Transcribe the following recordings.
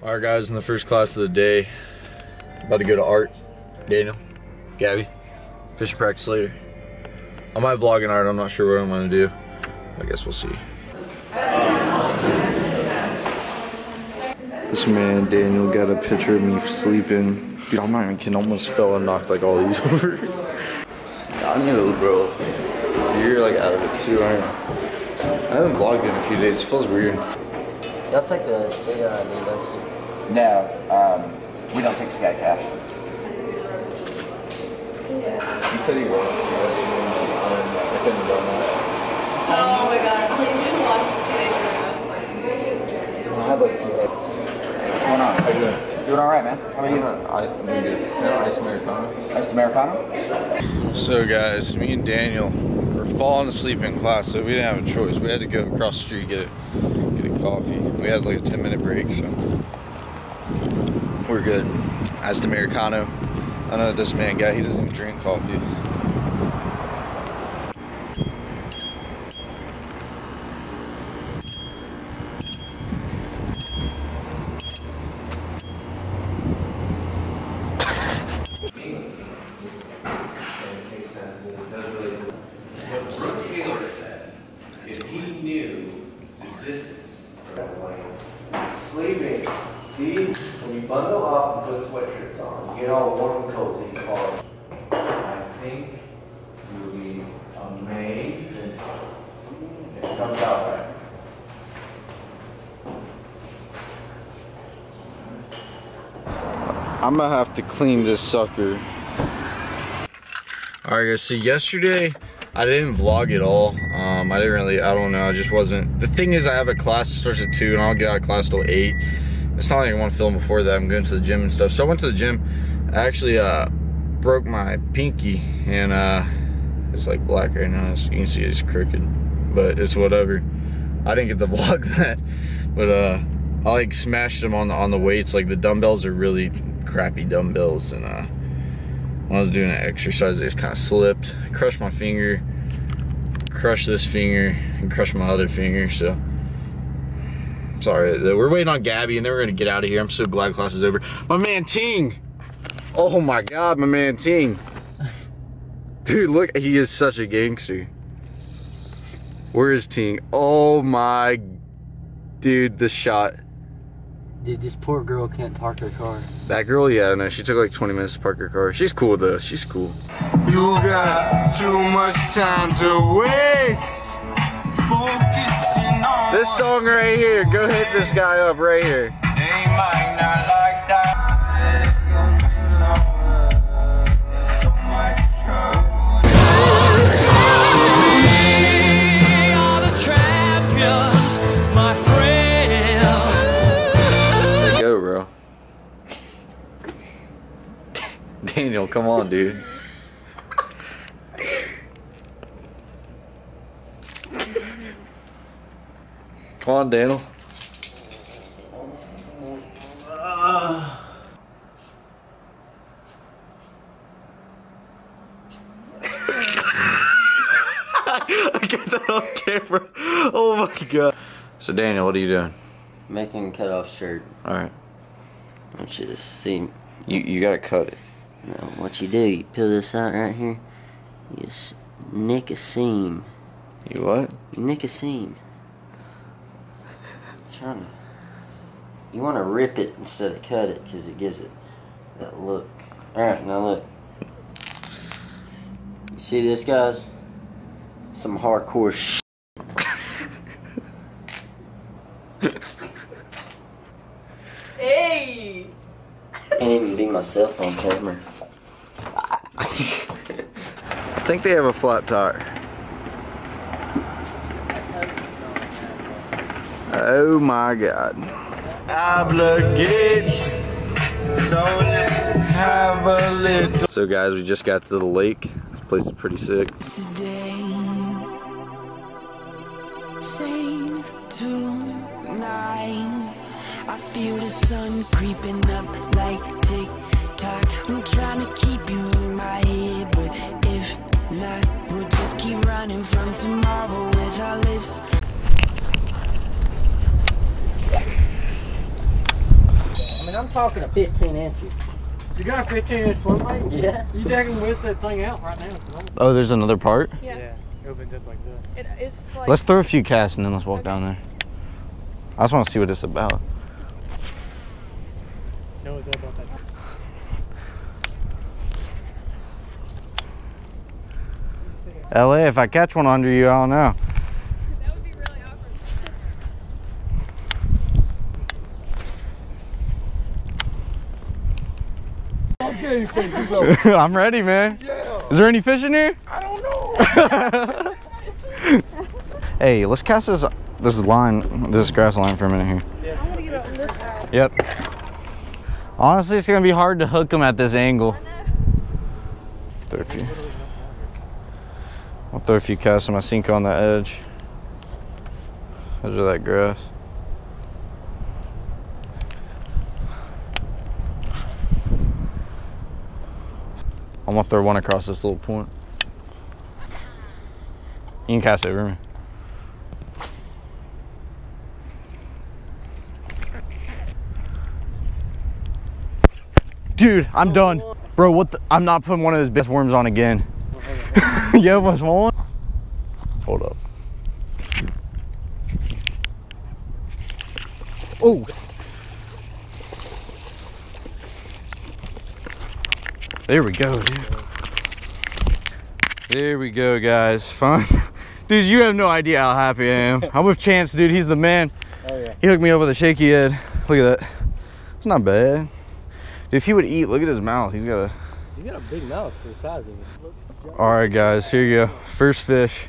Alright guys, in the first class of the day, about to go to art. Daniel, Gabby, fishing practice later. I might vlog in art, I'm not sure what I'm going to do. I guess we'll see. This man, Daniel, got a picture of me sleeping. Dude, I'm not even kidding, I almost fell and knocked like all these over. Daniel, bro, you're like out of it too, aren't you? I haven't vlogged in a few days, it feels weird. Y'all take the state ID, don't you? No, we don't take Sky Cash. Yeah. You said he worked. I couldn't have done that. Oh my god, please don't watch this video. I have like 2 days. What's going on? How you doing? It's doing alright, man. How are you? I'm good. Iced Americano. Iced Americano? So guys, me and Daniel, falling asleep in class, so we didn't have a choice. We had to go across the street get a coffee. We had like a 10-minute break, so we're good. As to Americano, I know this man guy, he doesn't even drink coffee. I'm gonna have to clean this sucker. All right guys, so yesterday I didn't vlog at all. I didn't really, I don't know, I just wasn't. The thing is, I have a class that starts at 2 and I don't get out of class till 8. It's not like I want to film before that. I'm going to the gym and stuff. So I went to the gym. I actually broke my pinky and it's like black right now. As you can see, it's crooked, but it's whatever. I didn't get to vlog that, but I like smashed them on the weights. Like the dumbbells are really crappy dumbbells, and when I was doing that exercise, they just kind of slipped. I crushed my finger, crushed this finger, and crushed my other finger. So sorry, we're waiting on Gabby, and then we're gonna get out of here. I'm so glad class is over. My man Ting. Oh my God, my man Ting. Dude, look, he is such a gangster. Where is Ting? Oh my, dude, this shot. Dude, this poor girl can't park her car. That girl, yeah, I know. She took like 20 minutes to park her car. She's cool though, she's cool. You got too much time to waste. Focusing on this song right here, go hit this guy up right here. They might not like that. It's so much trouble. Daniel, come on, dude. Come on, Daniel. I got that on camera. Oh my God. So Daniel, what are you doing? Making a cutoff shirt. All right. Let's just see. You gotta cut it. Now, what you do, you peel this out right here, you just nick a seam. You what? You nick a seam. You want to rip it instead of cut it, because it gives it that look. Alright, now look. You see this, guys? Some hardcore shit. Hey! I can't even be myself on camera. I think they have a flat tire. Oh my God. So guys, we just got to the lake. This place is pretty sick. Today, save tonight. I feel the sun creeping up like tick-tock. I'm trying to keep you in my head, but if not, we'll just keep running from tomorrow with our lips. I'm talking a 15 inches. You got a 15-inch swim lane? Yeah. You digging with that thing out right now. Oh, there's another part? Yeah. It opens up like this. It's like... Let's throw a few casts and then let's walk down there. I just want to see what it's about. No, it's about that. LA, if I catch one under you, I don't know. That would be really awkward. I'm ready, man. Yeah. Is there any fish in here? I don't know. Hey, let's cast this line, this grass line for a minute here. I want to get it on this side. Yep. Honestly, it's gonna be hard to hook them at this angle. Throw a few. I'll throw a few casts on my sinker on the edge. Those are that grass. I'm gonna throw one across this little point. You can cast over me. Dude, I'm done. Bro, what the? I'm not putting one of those best worms on again. You almost won? Hold up. Oh. There we go, dude. There we go, guys. Fun. Dude, you have no idea how happy I am. I'm with Chance, dude. He's the man. Oh, yeah. He hooked me up with a shaky head. Look at that. It's not bad. Dude, if he would eat, look at his mouth. He's got a big mouth for the size of it. All right, guys. Here you go. First fish.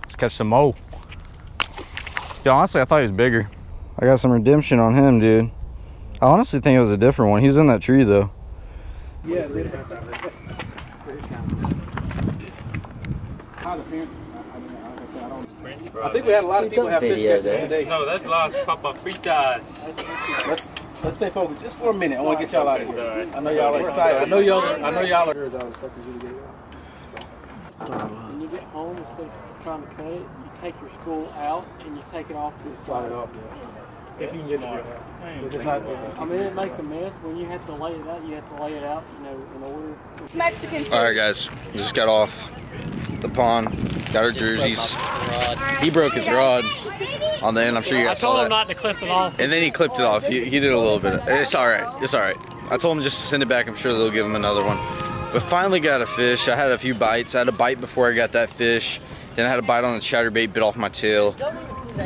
Let's catch some more. Dude, honestly, I thought he was bigger. I got some redemption on him, dude. I honestly think it was a different one. He's in that tree though. Yeah, dude. I think we had a lot of people have fish catches today. No, that's lost papa fritas. Let's stay focused just for a minute. I want to get y'all out of here. I know y'all are excited. I know y'all are. When you get home, instead of trying to cut it, you take your school out and you take it off to the side. If you can get it. I mean, it makes a mess when you have to lay it out. You have to lay it out, you know, in order. Mexican food. All right, guys, we just got off the pond, got our jerseys. He broke his rod on the end. I'm sure you guys saw that. I told him not to clip it off. And then he clipped it off. He did a little bit. It's all right. It's all right. I told him just to send it back. I'm sure they'll give him another one. But finally got a fish. I had a few bites. I had a bite before I got that fish. Then I had a bite on the chatterbait, bit off my tail.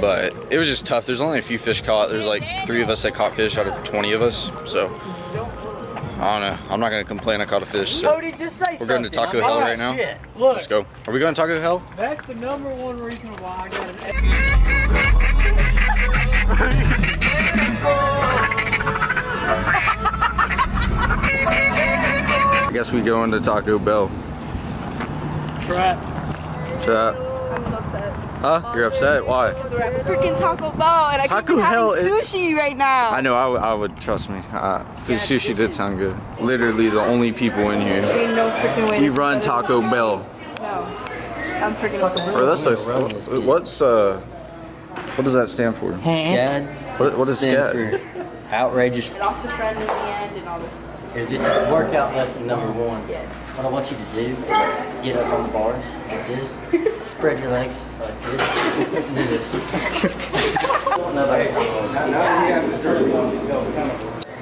But it was just tough. There's only a few fish caught. There's like 3 of us that caught fish out of 20 of us. So, I don't know. I'm not going to complain I caught a fish. So. Cody, just say we're going to Taco Hell right now. Look, let's go. Are we going to Taco Hell? That's the #1 reason why I got an I guess we go into Taco Bell. Trap. I'm so upset. Huh? You're upset? Why? Because we're at freaking Taco Bell and I can't be having sushi right now. I know, I would, trust me. Sushi did sound good. Literally the only people in here. Ain't no freaking way. We run Taco Bell. No. I'm freaking upset. Bro, that's like, what does that stand for? S.C.A.D. What is S.C.A.D.? Outrageous. Lost a friend in the end and all this stuff. Here, this is workout lesson #1. Yeah. What I want you to do is get up on the bars like this, spread your legs like this, do this.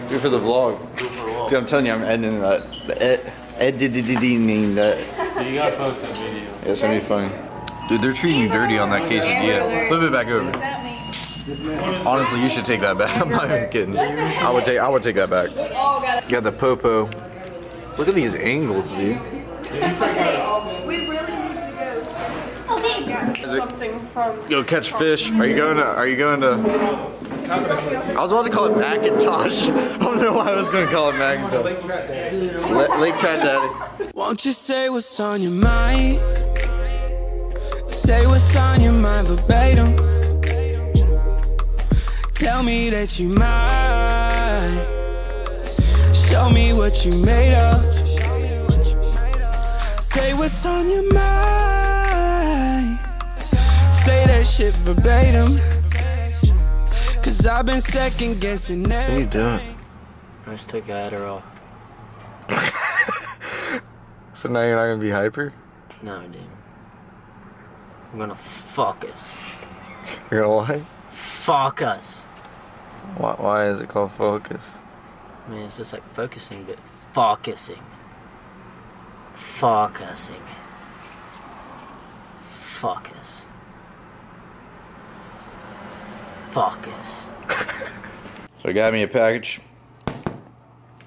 Do it for the vlog. Dude, I'm telling you, I'm editing that. Editing that. You gotta post that video. Yeah, it's gonna be funny. Dude, they're treating you dirty on that quesadilla. Flip it back over. Honestly, you should take that back. I'm not even kidding. I would take that back. Got the popo. Look at these angles, dude. We really need to go. Okay. Something from. Go catch fish. Are you going to? I was about to call it Macintosh. I don't know why I was going to call it Macintosh. Lake Trap Daddy. Won't you say what's on your mind? Say what's on your mind verbatim. Tell me that you mind. Show me what you made of. Say what's on your mind. Say that shit verbatim. Cause I've been second guessing everything. What are you doing? I just took Adderall. So now you're not gonna be hyper? No, dude. I'm gonna fuck us. You're gonna what? Fuck us. Why is it called focus? I mean, it's just like focusing, but focusing. Focusing. Focus. Focus. So he got me a package.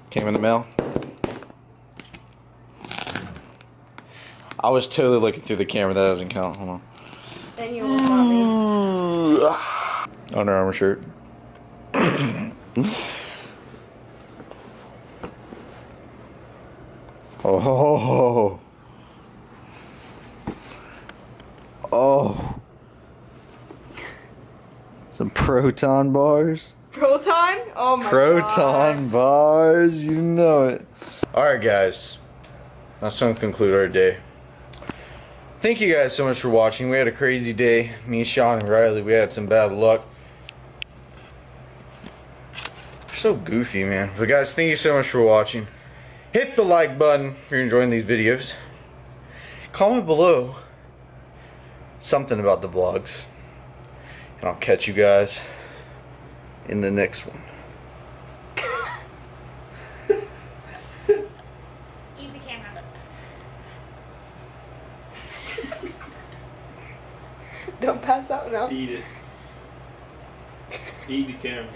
Came in the mail. I was totally looking through the camera. That doesn't count. Hold on. Then you will love me. Under Armour shirt. Oh. Oh. Some Proton bars. Proton? Oh my god. Proton bars, you know it. Alright guys. That's gonna conclude our day. Thank you guys so much for watching. We had a crazy day. Me, Sean, and Riley, we had some bad luck. We're so goofy, man. But guys, thank you so much for watching. Hit the like button if you're enjoying these videos. Comment below something about the vlogs. And I'll catch you guys in the next one. Eat the camera. Don't pass out now. Eat it. Eat the camera.